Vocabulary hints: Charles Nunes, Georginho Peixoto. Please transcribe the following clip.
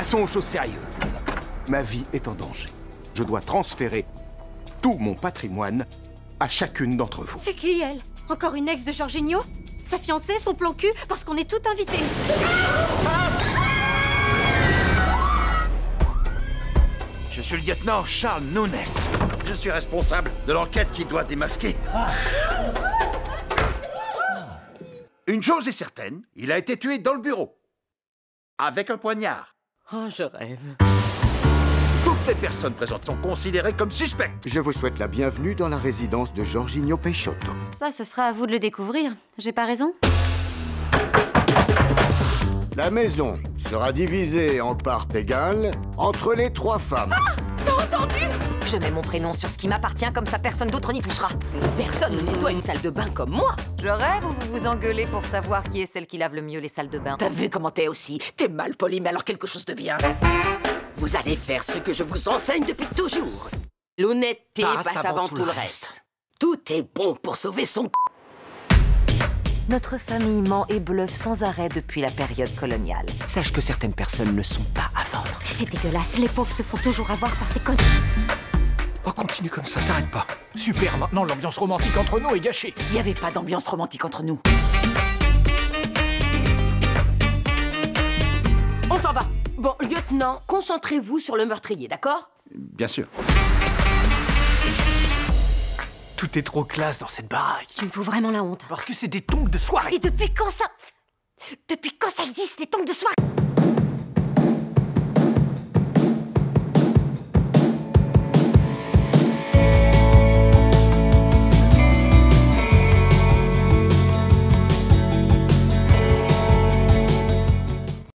Passons aux choses sérieuses. Ma vie est en danger. Je dois transférer tout mon patrimoine à chacune d'entre vous. C'est qui, elle? Encore une ex de Georginho? Sa fiancée, son plan cul, parce qu'on est toutes invitées. Je suis le lieutenant Charles Nunes. Je suis responsable de l'enquête qui doit démasquer. Une chose est certaine, il a été tué dans le bureau. Avec un poignard. Oh, je rêve. Toutes les personnes présentes sont considérées comme suspectes. Je vous souhaite la bienvenue dans la résidence de Georginho Peixoto. Ça, ce sera à vous de le découvrir. J'ai pas raison? La maison sera divisée en parts égales entre les trois femmes. Ah! T'as entendu? Je mets mon prénom sur ce qui m'appartient, comme ça personne d'autre n'y touchera. Personne ne nettoie une salle de bain comme moi. Je rêve ou vous vous engueulez pour savoir qui est celle qui lave le mieux les salles de bain? T'as vu comment t'es aussi? T'es mal poli, mais alors quelque chose de bien. Vous allez faire ce que je vous enseigne depuis toujours. L'honnêteté passe avant tout le reste. Tout est bon pour sauver son c***. Notre famille ment et bluffe sans arrêt depuis la période coloniale. Sache que certaines personnes ne sont pas à vendre. C'est dégueulasse, les pauvres se font toujours avoir par ces conneries. Oh, continue comme ça, t'arrêtes pas. Super, maintenant l'ambiance romantique entre nous est gâchée. Il n'y avait pas d'ambiance romantique entre nous. On s'en va. Bon, lieutenant, concentrez-vous sur le meurtrier, d'accord? Bien sûr. Tout est trop classe dans cette baraque. Tu me fous vraiment la honte. Parce que c'est des tongs de soirée. Et depuis quand ça existe, les tongs de soirée?